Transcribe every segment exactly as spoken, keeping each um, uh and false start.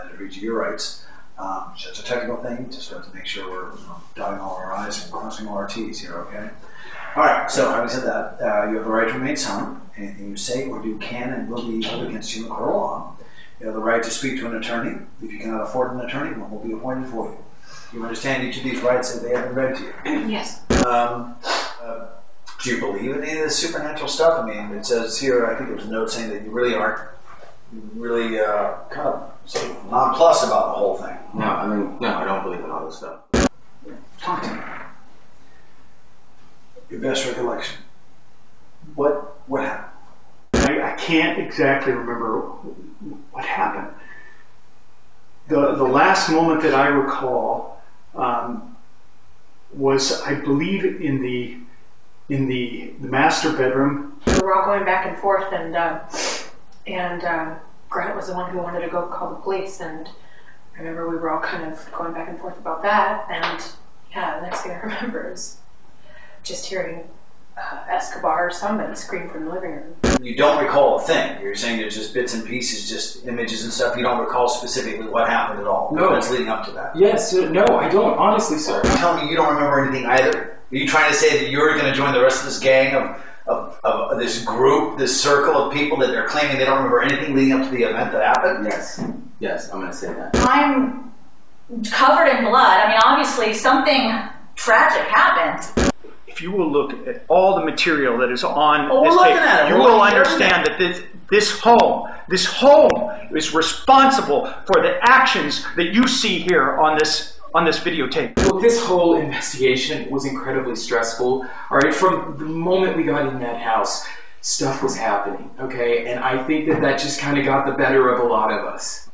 and then it regenerates. Um, so it's a technical thing, just have to make sure we're you know, dotting all our I's and crossing all our T's here, okay? All right, so having said that, uh, you have the right to remain silent. Anything you say or do can and will be held against you in court of law. You have the right to speak to an attorney. If you cannot afford an attorney, one will be appointed for you. You understand each of these rights that they have been read to you? Yes. Um, uh, do you believe in any of this supernatural stuff? I mean, it says here, I think there's a note saying that you really aren't really uh, kind of sort of nonplussed about the whole thing. No, I mean, no, I don't believe in all this stuff. Talk to me. Your best recollection. What what happened? I, I can't exactly remember what happened. The the last moment that I recall um, was, I believe, in the in the, the master bedroom. We were all going back and forth, and uh, and uh, Grant was the one who wanted to go call the police, and I remember we were all kind of going back and forth about that, and yeah, the next thing I remember is just hearing uh, Escobar or somebody scream from the living room. You don't recall a thing. You're saying there's just bits and pieces, just images and stuff. You don't recall specifically what happened at all. No. What's leading up to that? Yes. Uh, no, I don't. Honestly, sir. You're telling me you don't remember anything either. Are you trying to say that you're going to join the rest of this gang of, of, of this group, this circle of people that they're claiming they don't remember anything leading up to the event that happened? Yes. Yes, I'm going to say that. I'm covered in blood. I mean, obviously, something tragic happened. If you will look at all the material that is on oh, this tape, at you will understand that this, this home, this home is responsible for the actions that you see here on this, on this videotape. Well, this whole investigation was incredibly stressful. All right, from the moment we got in that house, stuff was happening, okay? And I think that that just kind of got the better of a lot of us.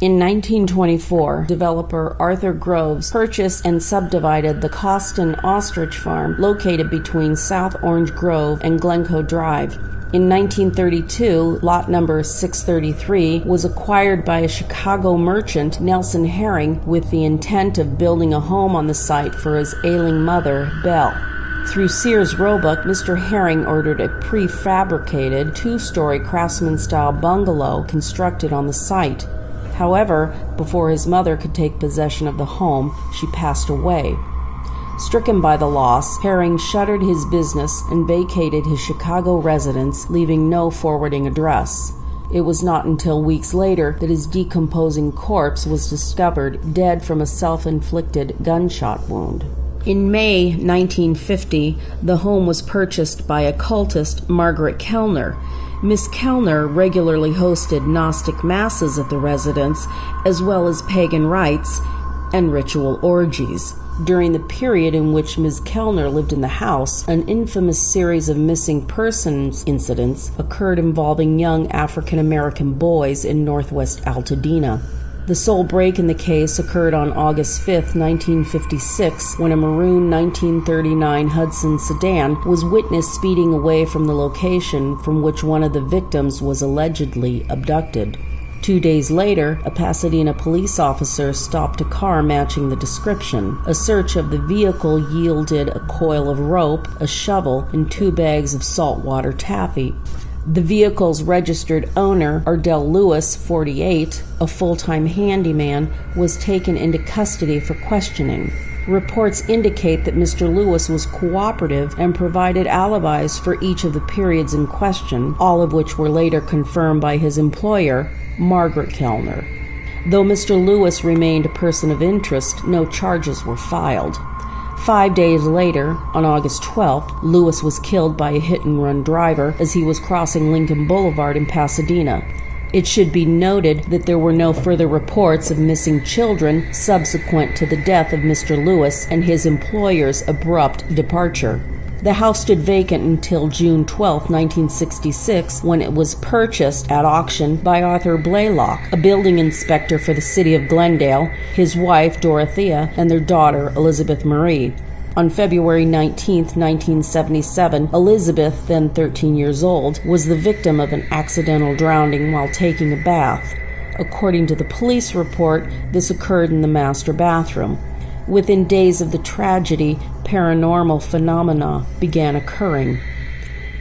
In nineteen twenty-four, developer Arthur Groves purchased and subdivided the Coston Ostrich Farm, located between South Orange Grove and Glencoe Drive. In nineteen thirty-two, lot number six thirty-three was acquired by a Chicago merchant, Nelson Herring, with the intent of building a home on the site for his ailing mother, Belle. Through Sears Roebuck, Mister Herring ordered a prefabricated two-story craftsman-style bungalow constructed on the site. However, before his mother could take possession of the home, she passed away. Stricken by the loss, Herring shuttered his business and vacated his Chicago residence, leaving no forwarding address. It was not until weeks later that his decomposing corpse was discovered dead from a self-inflicted gunshot wound. In May nineteen fifty, the home was purchased by occultist Margaret Kellner. Miss Kellner regularly hosted Gnostic masses at the residence, as well as pagan rites and ritual orgies. During the period in which Miss Kellner lived in the house, an infamous series of missing persons incidents occurred involving young African-American boys in northwest Altadena. The sole break in the case occurred on August fifth, nineteen fifty-six, when a maroon nineteen thirty-nine Hudson sedan was witnessed speeding away from the location from which one of the victims was allegedly abducted. Two days later, a Pasadena police officer stopped a car matching the description. A search of the vehicle yielded a coil of rope, a shovel, and two bags of saltwater taffy. The vehicle's registered owner, Ardell Lewis, forty-eight, a full-time handyman, was taken into custody for questioning. Reports indicate that Mister Lewis was cooperative and provided alibis for each of the periods in question, all of which were later confirmed by his employer, Margaret Kellner. Though Mister Lewis remained a person of interest, no charges were filed. Five days later, on August twelfth, Lewis was killed by a hit-and-run driver as he was crossing Lincoln Boulevard in Pasadena. It should be noted that there were no further reports of missing children subsequent to the death of Mister Lewis and his employer's abrupt departure. The house stood vacant until June twelfth, nineteen sixty-six, when it was purchased at auction by Arthur Blaylock, a building inspector for the city of Glendale, his wife, Dorothea, and their daughter, Elizabeth Marie. On February nineteenth, nineteen seventy-seven, Elizabeth, then thirteen years old, was the victim of an accidental drowning while taking a bath. According to the police report, this occurred in the master bathroom. Within days of the tragedy, paranormal phenomena began occurring.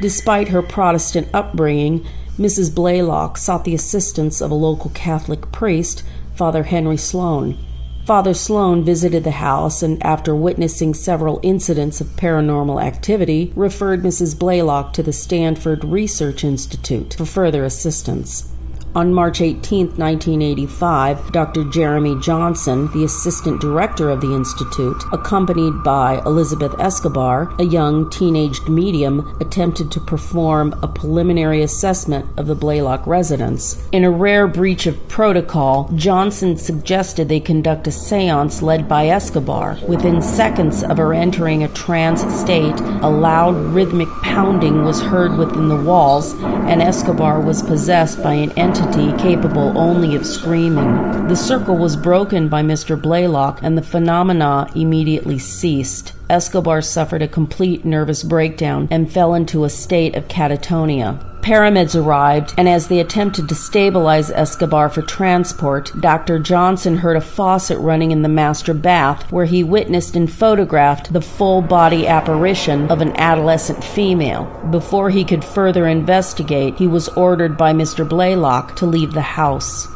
Despite her Protestant upbringing, Missus Blaylock sought the assistance of a local Catholic priest, Father Henry Sloane. Father Sloane visited the house and, after witnessing several incidents of paranormal activity, referred Missus Blaylock to the Stanford Research Institute for further assistance. On March eighteenth, nineteen eighty-five, Doctor Jeremy Johnson, the assistant director of the institute, accompanied by Elizabeth Escobar, a young teenaged medium, attempted to perform a preliminary assessment of the Blaylock residence. In a rare breach of protocol, Johnson suggested they conduct a seance led by Escobar. Within seconds of her entering a trance state, a loud rhythmic pounding was heard within the walls, and Escobar was possessed by an entity capable only of screaming. The circle was broken by Mister Blaylock, and the phenomena immediately ceased. Escobar suffered a complete nervous breakdown and fell into a state of catatonia. Paramedics arrived, and as they attempted to stabilize Escobar for transport, Doctor Johnson heard a faucet running in the master bath, where he witnessed and photographed the full-body apparition of an adolescent female. Before he could further investigate, he was ordered by Mister Blaylock to leave the house.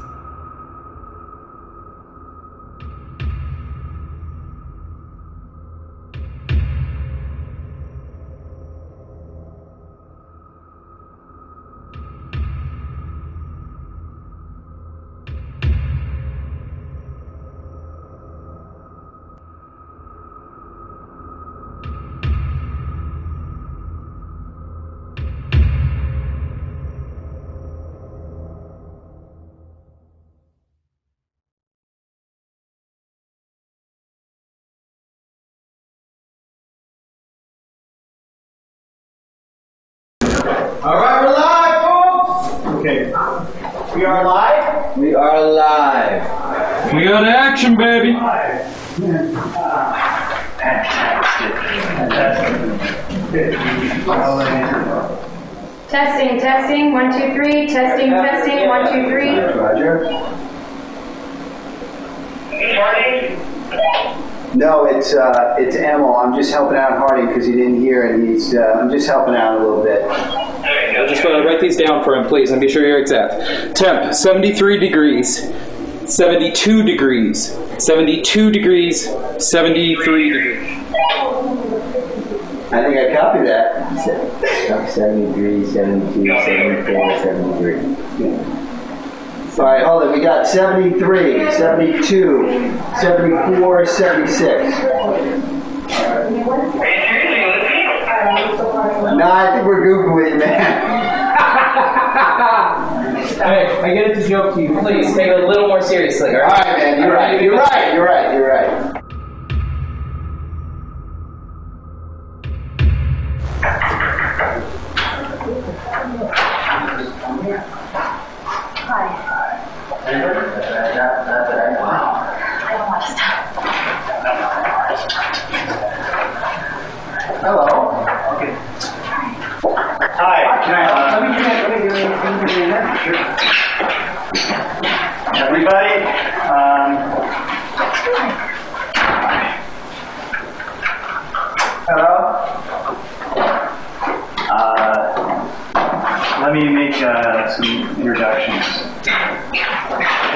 We are live? We are live. We got action, baby. Testing, testing, one, two, three. Testing, testing, one, two, three. Roger. Hardy? No, it's uh, it's Emil. I'm just helping out Hardy because he didn't hear, and he's uh, I'm just helping out a little bit. I'm just going to write these down for him, please, and be sure you're exact. Temp, seventy-three degrees, seventy-two degrees, seventy-two degrees, seventy-three degrees. I think I copied that. seventy degrees, seventy-two, seventy-four, seventy-three. Yeah. All right, hold it. We got seventy-three, seventy-two, seventy-four, seventy-six. No, I think we're googling it, man. Alright, I get it to joke to you. Please take it a little more seriously. Alright, all right, man, you're right. You're right, you're right, you're right. Everybody, um, hello. Uh, let me make uh, some introductions.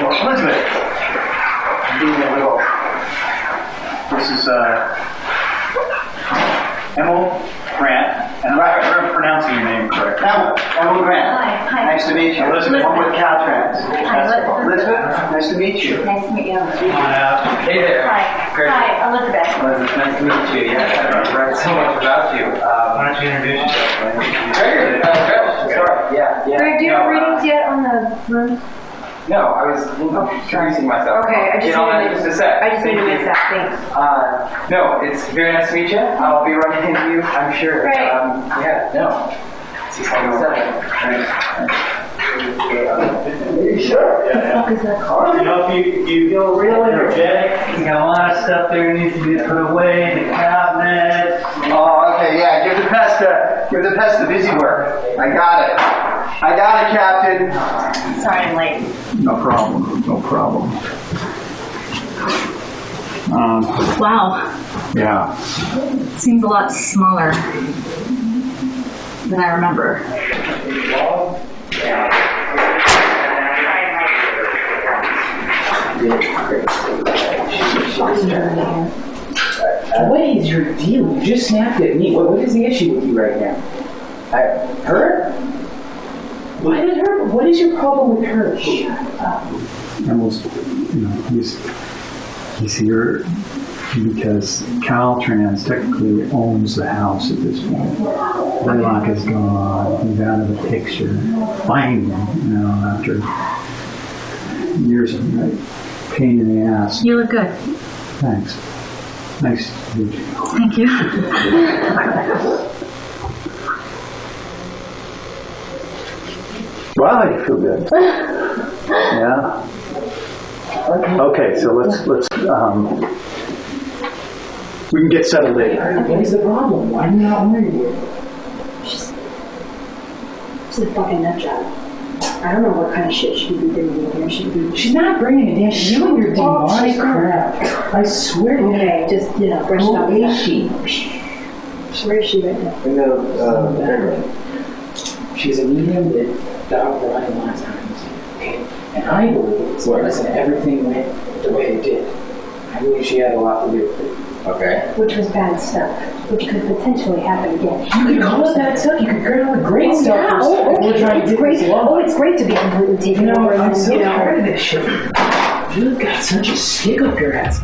Well, Elizabeth, I'm doing a little. This is uh, Emil Grant, and I remember pronouncing your name correctly. Emil, Emil Grant. Hi. Hi. Nice to meet you. Elizabeth, I'm with Caltrans. Elizabeth, nice to meet you. Nice to meet you. Uh, hey there. Hi. Great. Hi, Elizabeth. Elizabeth, nice to meet you. Yeah, I've read so much about you. Uh, why don't you introduce yourself? Great. Sorry. Yeah. Yeah. Greg, do you no, have readings uh, yet on the room? No, I was introducing myself. Okay, I just you know, needed to say. I just needed to say. Thanks. Uh, no, it's very nice to meet you. I'll be running into you, I'm sure. Right. Um, yeah. No. Are you sure? Yeah, yeah. You know, if you, you feel real energetic, you got a lot of stuff there needs to be put away in the cabinet. Oh, okay, yeah, give the pest the, give the pest the busy work. I got it. I got it, Captain. Sorry I'm late. No problem, no problem. Um, wow. Yeah. Seems a lot smaller than I remember. What is your deal? You just snapped at me. What, what is the issue with you right now? I, her? Why did her? What is your problem with her? Um, almost, you know, he's, he's here because Caltrans technically owns the house at this point. Blaylock is gone. He's out of the picture. Finally, you know, after years of like, pain in the ass. You look good. Thanks. Nice to meet you. Thank you. Wow, you feel good. Yeah. Okay, so let's let's um, we can get settled later. What is the problem? Why do you not worry? She's she's a fucking nut job. I don't know what kind of shit she'd be bringing in here. She'd be. She's not bringing a damn shit. You and your demonic crap. I swear to you. Okay, just, you know, brush it off. Who is she? Where is she right now? No, uh, anyway. She's a medium that died for like a lot of times. Okay? And I believe it's where, listen, everything went the way it did. I believe she had a lot to do with it. Okay. Which was bad stuff, which could potentially happen again. You could call it bad stuff. You could turn out great oh, stuff. Yeah. Oh, okay. We're trying it's to great. This well. Oh, it's great to be completely taken over. You know, over I'm and, so you know, tired of this shit. You've got such a stick up your ass.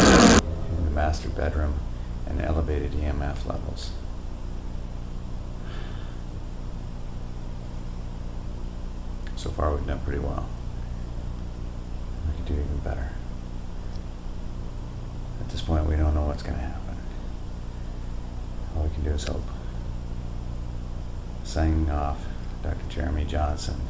In the master bedroom and elevated E M F levels. So far, we've done pretty well. We can do even better. At this point, we don't know what's going to happen. All we can do is hope. Signing off, Doctor Jeremy Johnson.